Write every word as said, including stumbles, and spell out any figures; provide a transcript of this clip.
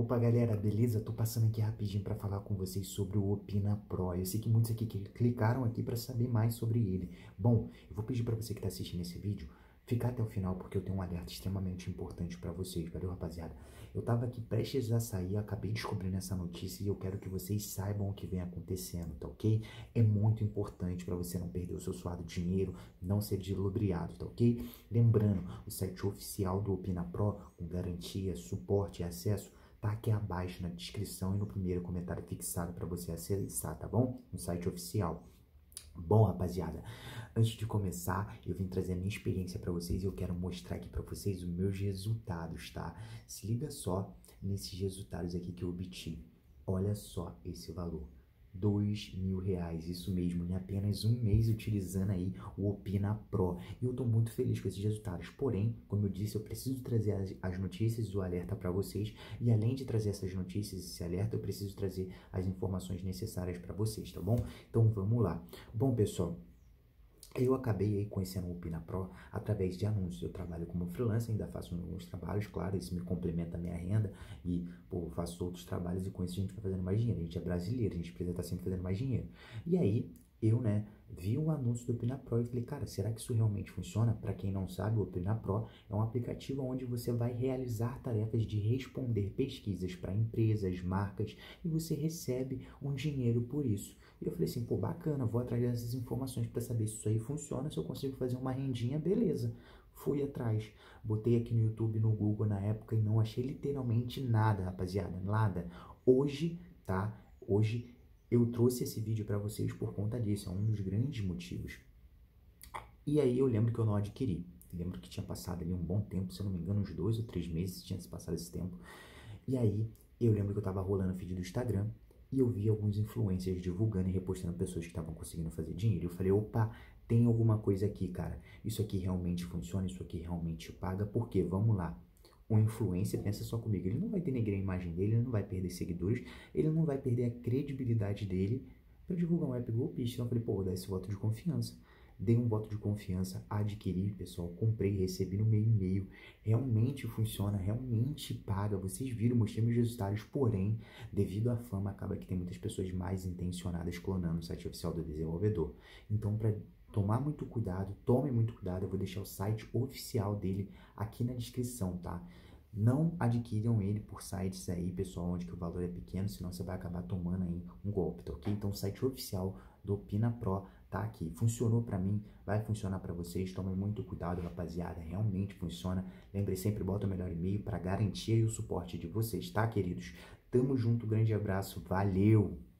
Opa galera, beleza? Tô passando aqui rapidinho para falar com vocês sobre o Opina Pro. Eu sei que muitos aqui clicaram aqui para saber mais sobre ele. Bom, eu vou pedir para você que está assistindo esse vídeo ficar até o final, porque eu tenho um alerta extremamente importante para vocês, valeu rapaziada? Eu tava aqui prestes a sair, acabei descobrindo essa notícia e eu quero que vocês saibam o que vem acontecendo, tá ok? É muito importante para você não perder o seu suado dinheiro, não ser dilubriado, tá ok? Lembrando, o site oficial do Opina Pro, com garantia, suporte e acesso, tá aqui abaixo na descrição e no primeiro comentário fixado para você acessar, tá bom? No site oficial. Bom, rapaziada, antes de começar, eu vim trazer a minha experiência para vocês e eu quero mostrar aqui para vocês os meus resultados, tá? Se liga só nesses resultados aqui que eu obtive. Olha só esse valor. Dois mil reais, isso mesmo, em apenas um mês utilizando aí o Opina Pro. E eu tô muito feliz com esses resultados, porém, como eu disse, eu preciso trazer as, as notícias e o alerta para vocês. E além de trazer essas notícias e esse alerta, eu preciso trazer as informações necessárias para vocês, tá bom? Então vamos lá. Bom pessoal, eu acabei aí conhecendo o Opina Pro através de anúncios. Eu trabalho como freelancer, ainda faço alguns trabalhos, claro, isso me complementa a minha renda e, pô, faço outros trabalhos e com isso a gente vai fazendo mais dinheiro. A gente é brasileiro, a gente precisa estar sempre fazendo mais dinheiro. E aí, eu, né, vi o anúncio do Opina Pro e falei, cara, será que isso realmente funciona? Para quem não sabe, o Opina Pro é um aplicativo onde você vai realizar tarefas de responder pesquisas para empresas, marcas e você recebe um dinheiro por isso. E eu falei assim, pô, bacana, vou atrás dessas informações para saber se isso aí funciona, se eu consigo fazer uma rendinha, beleza. Fui atrás, botei aqui no YouTube, no Google na época e não achei literalmente nada, rapaziada, nada. Hoje, tá, hoje eu trouxe esse vídeo para vocês por conta disso, é um dos grandes motivos. E aí eu lembro que eu não adquiri, lembro que tinha passado ali um bom tempo, se eu não me engano, uns dois ou três meses tinha se passado esse tempo. E aí eu lembro que eu tava rolando o feed do Instagram, e eu vi alguns influencers divulgando e repostando pessoas que estavam conseguindo fazer dinheiro. Eu falei, opa, tem alguma coisa aqui, cara. Isso aqui realmente funciona, isso aqui realmente paga. Por quê? Vamos lá. Um influencer, pensa só comigo, ele não vai denegrir a imagem dele, ele não vai perder seguidores, ele não vai perder a credibilidade dele para divulgar um app golpista. Então eu falei, pô, vou dar esse voto de confiança. Dei um voto de confiança, adquiri, pessoal, comprei, recebi no meu e-mail. Realmente funciona, realmente paga. Vocês viram, mostrei meus resultados, porém, devido à fama, acaba que tem muitas pessoas mais intencionadas clonando o site oficial do desenvolvedor. Então, para tomar muito cuidado, tome muito cuidado, eu vou deixar o site oficial dele aqui na descrição, tá? Não adquiram ele por sites aí, pessoal, onde que o valor é pequeno, senão você vai acabar tomando aí um golpe, tá ok? Então, o site oficial do Opina Pro tá aqui. Funcionou pra mim, vai funcionar pra vocês. Tomem muito cuidado, rapaziada, realmente funciona. Lembre sempre, bota o melhor e-mail pra garantir o suporte de vocês, tá, queridos? Tamo junto, grande abraço, valeu!